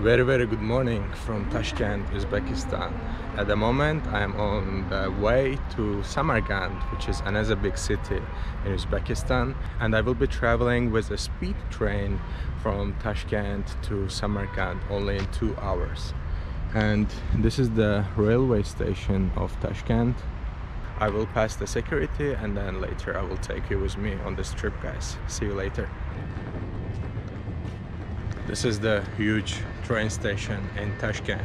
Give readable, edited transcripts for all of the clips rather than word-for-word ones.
Very, very good morning from Tashkent, Uzbekistan. At the moment I am on the way to Samarkand, which is another big city in Uzbekistan, and I will be traveling with a speed train from Tashkent to Samarkand only in 2 hours. And this is the railway station of Tashkent. I will pass the security and then later I will take you with me on this trip, guys. See you later. This is the huge train station in Tashkent,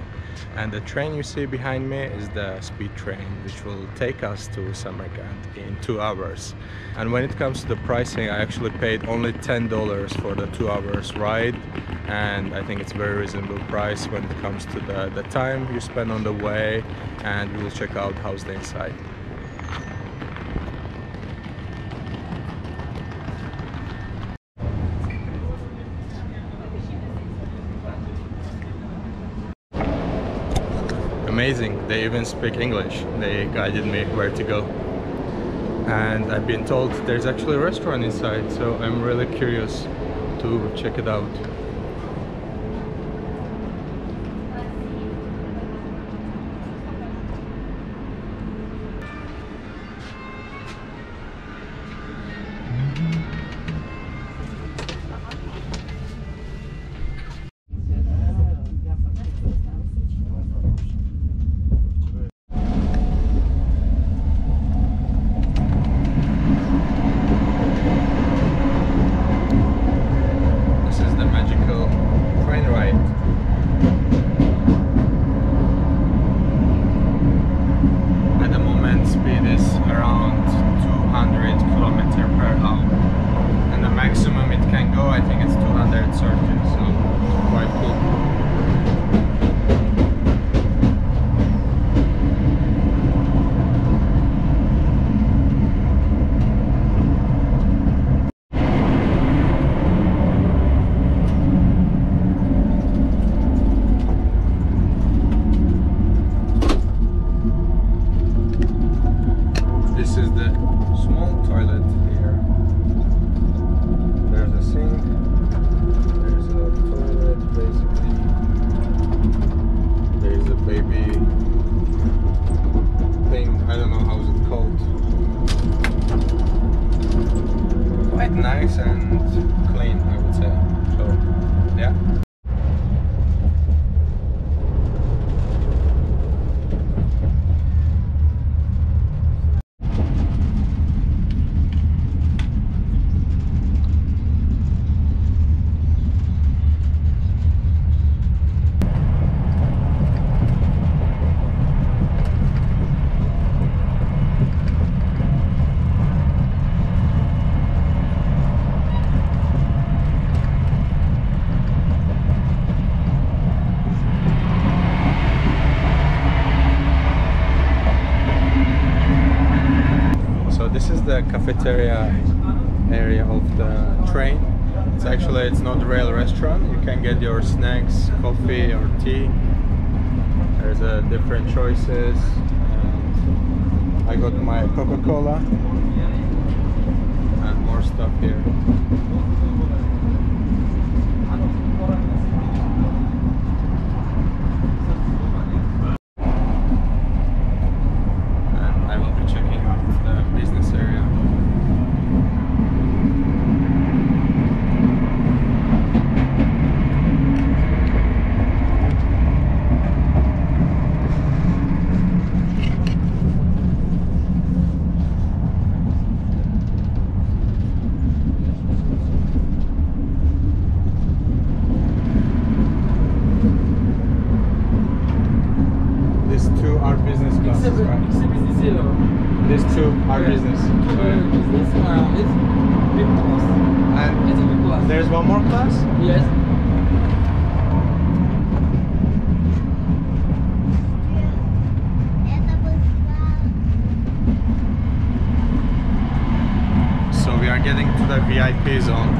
and the train you see behind me is the speed train which will take us to Samarkand in 2 hours. And when it comes to the pricing, I actually paid only $10 for the 2 hours ride, and I think it's a very reasonable price when it comes to the time you spend on the way, and we will check out how's the inside. Amazing, they even speak English. They guided me where to go. And I've been told there's actually a restaurant inside, so I'm really curious to check it out. Nice and clean, I would say. So, yeah. The cafeteria area of the train. It's actually, it's not a real restaurant. You can get your snacks, coffee or tea. There's different choices. And I got my Coca-Cola and more stuff here. Business. It's big class. And it's a big class. There's one more class? Yes. So we are getting to the VIP zone.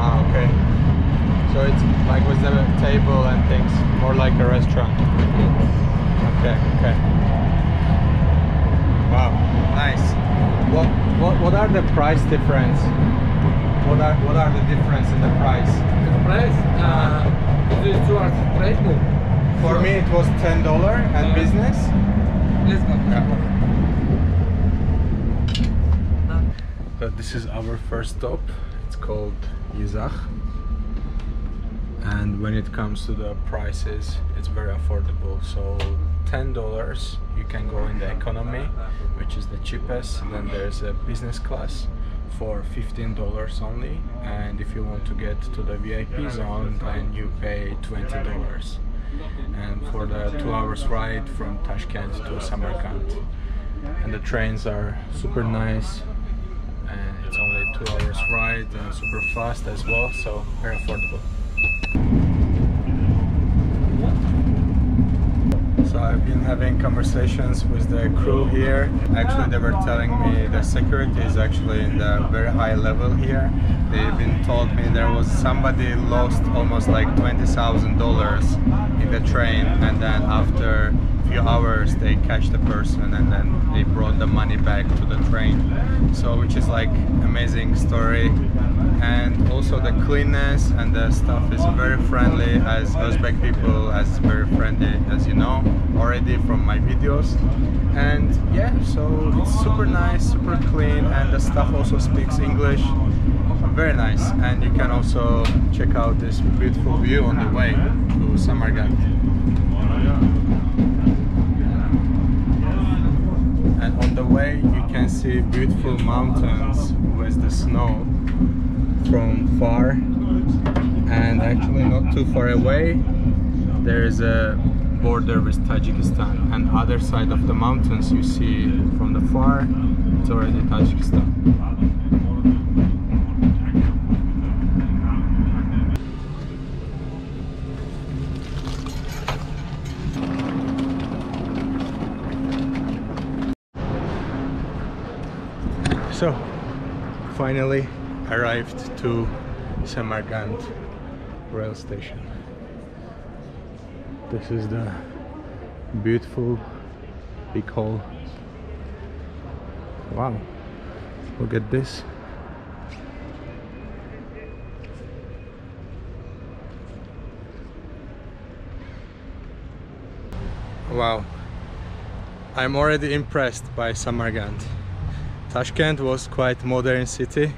Ah, okay. So it's like with the table and things, more like a restaurant. Okay. Wow, nice. What are the price difference? What are the difference in the price? The price do 2 hours straight move. For me it was $10 and business. Let's go. Yeah. But this is our first stop. It's called Yizakh. And when it comes to the prices, it's very affordable. So $10 you can go in the economy, which is the cheapest. And then there's a business class for $15 only, and if you want to get to the VIP zone then you pay $20, and for the 2 hours ride from Tashkent to Samarkand. And the trains are super nice, and it's only 2 hours ride and super fast as well, so very affordable. So I've been having conversations with the crew here. Actually, they were telling me the security is actually in the very high level here. They even told me there was somebody lost almost like $20,000 in the train, and then after a few hours they catch the person and then they brought the money back to the train. So which is like amazing story. And also the cleanness and the stuff is very friendly, as Uzbek people as very friendly, as you know already from my videos. And yeah, so it's super nice, super clean, and the staff also speaks English. Very nice. And you can also check out this beautiful view on the way to Samarkand. And on the way you can see beautiful mountains with the snow from far, and actually not too far away there is a border with Tajikistan, and other side of the mountains you see from the far it's already Tajikistan. So finally arrived to Samarkand Rail Station. This is the beautiful big hall. Wow, look at this. Wow, I'm already impressed by Samarkand. Tashkent was quite modern city,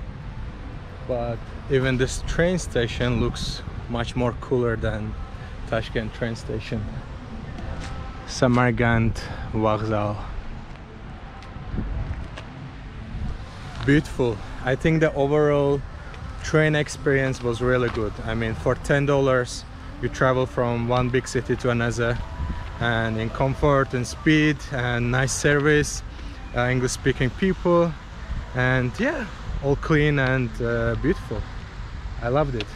but even this train station looks much more cooler than Tashkent train station. Samarkand Vokzal. Beautiful. I think the overall train experience was really good. I mean, for $10 you travel from one big city to another, and in comfort and speed and nice service, English-speaking people, and yeah, all clean and beautiful. I loved it,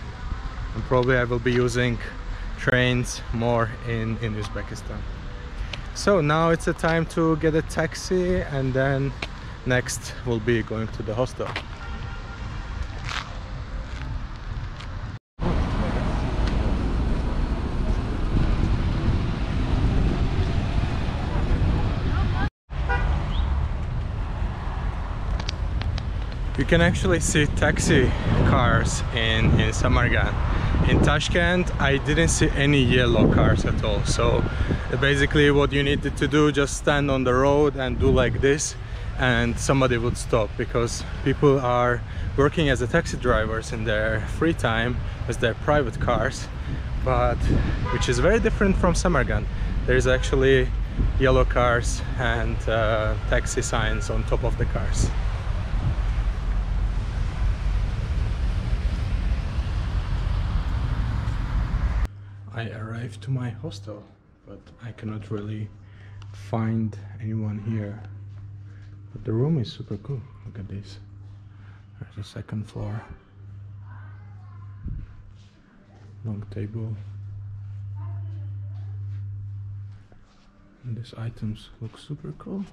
and probably I will be using trains more in Uzbekistan. So now it's the time to get a taxi, and then next we'll be going to the hostel. You can actually see taxi cars in Samarkand. In Tashkent, I didn't see any yellow cars at all. So basically what you needed to do, just stand on the road and do like this, and somebody would stop, because people are working as a taxi drivers in their free time with their private cars, but which is very different from Samarkand. There's actually yellow cars and taxi signs on top of the cars. I arrived to my hostel, but I cannot really find anyone here. But the room is super cool. Look at this. There's a second floor. Long table. And these items look super cool.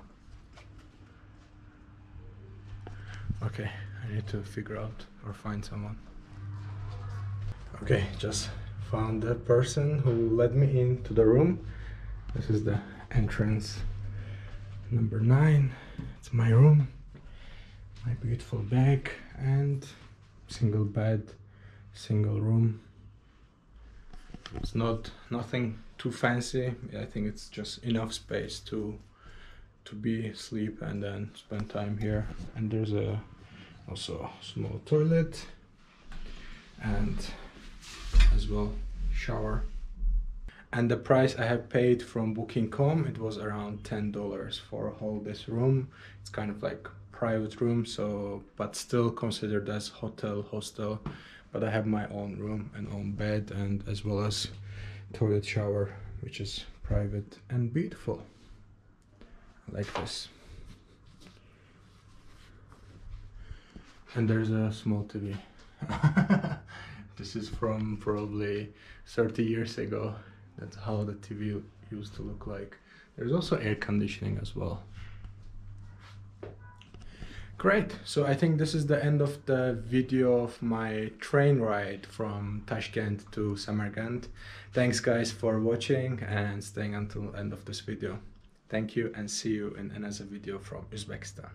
Okay, I need to figure out or find someone. Okay, just found the person who led me into the room. This is the entrance number 9. It's my room, my beautiful bag, and single bed, single room. It's nothing too fancy. I think it's just enough space to be sleep and then spend time here. And there's also a small toilet and as well shower. And the price I have paid from booking.com, it was around $10 for a whole this room. It's kind of like private room, so but still considered as hotel, hostel. But I have my own room and own bed, and as well as toilet, shower, which is private and beautiful. I like this. And there's a small TV. This is from probably 30 years ago. That's how the TV used to look like. There's also air conditioning as well. Great, so I think this is the end of the video of my train ride from Tashkent to Samarkand. Thanks guys for watching and staying until the end of this video. Thank you and see you in another video from Uzbekistan.